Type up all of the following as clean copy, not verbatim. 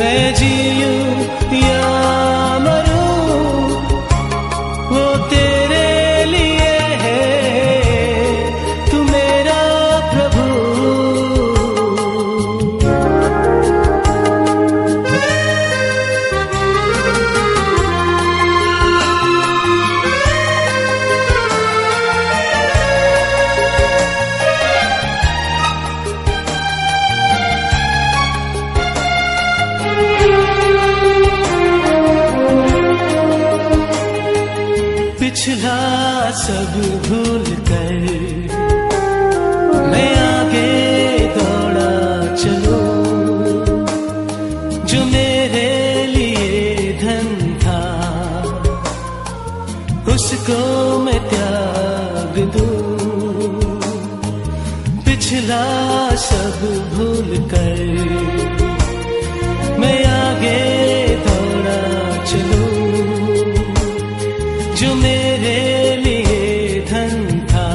मैं जीऊं या मरूं वो तेरे लिए है, तू मेरा प्रभु। पिछला सब भूल कर मैं आगे दौड़ा चलूं, जो मेरे लिए धन था उसको मैं त्याग दूं। पिछला सब भूल कर मैं आगे दौड़ा चलूं, जो मेरे लिए धन था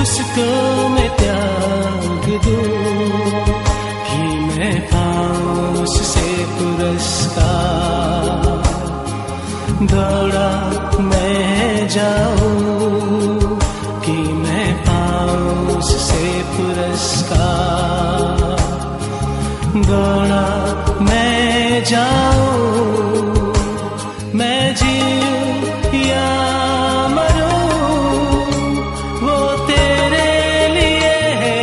उसको मैं त्याग दूं। कि मैं पाऊं उससे पुरस्कार, दौड़ा मैं जाऊं। कि मैं पाऊं उससे पुरस्कार, दौड़ा मैं जाऊं। मैं जीऊं या मरूं वो तेरे लिए है,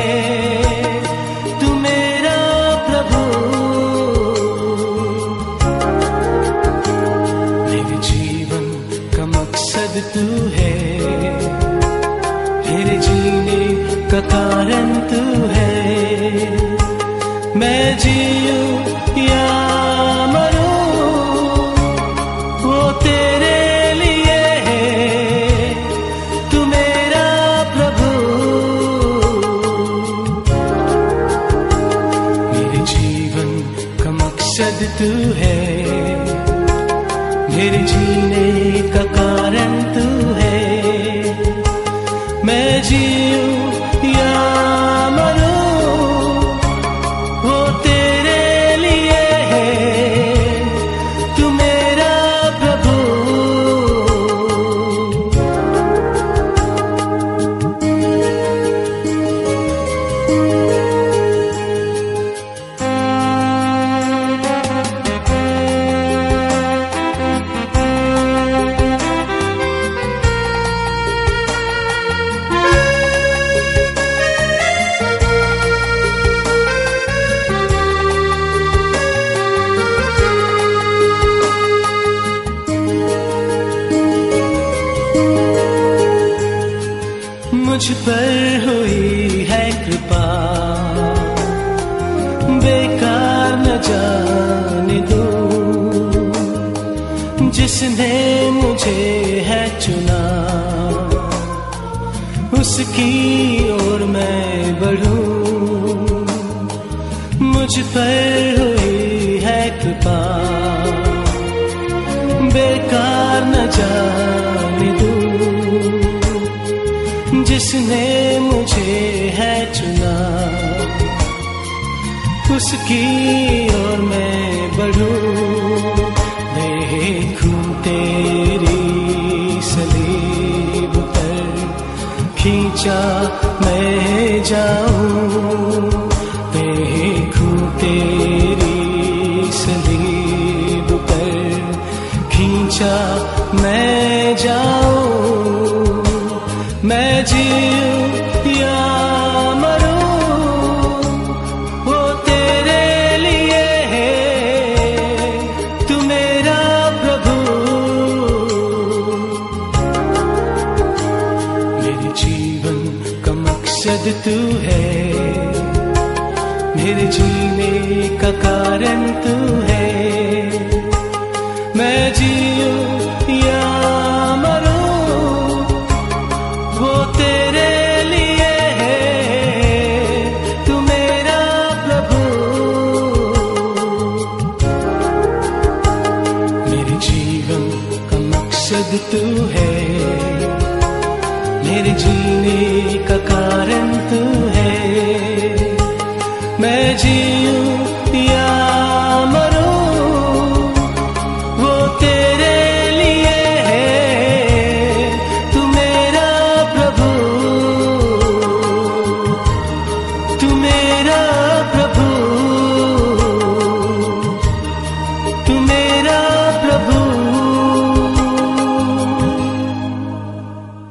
तू मेरा प्रभु। मेरे जीवन का मकसद तू है, मेरे जीने का कारण तू है। मैं जीऊं या तू है, मेरे जीने का कारण तू है। मैं जीऊं या मरूं वो तेरे लिए है, तू मेरा प्रभु। मुझ पर हुई है कृपा, बेकार न जाने दूं। जिसने मुझे है चुना उसकी ओर मैं बढ़ूं। मुझ पर हुई है कृपा, बेकार न जाने दूं। जिसने मुझे है चुना उसकी ओर मैं बढ़ूं। देखूं तेरी सलीब पर खींचा मैं जाऊं, देखूं तेरी सलीब पर खींचा मैं जाऊं। मैं जीऊं या मरूं वो तेरे लिए है, तू मेरा प्रभु। मेरे जीवन का मकसद तू है, मेरे जीने का कारण तू है। मैं जीऊं या तू है, मेरे जीने का कारण तू है। मैं जीऊं तुम्हें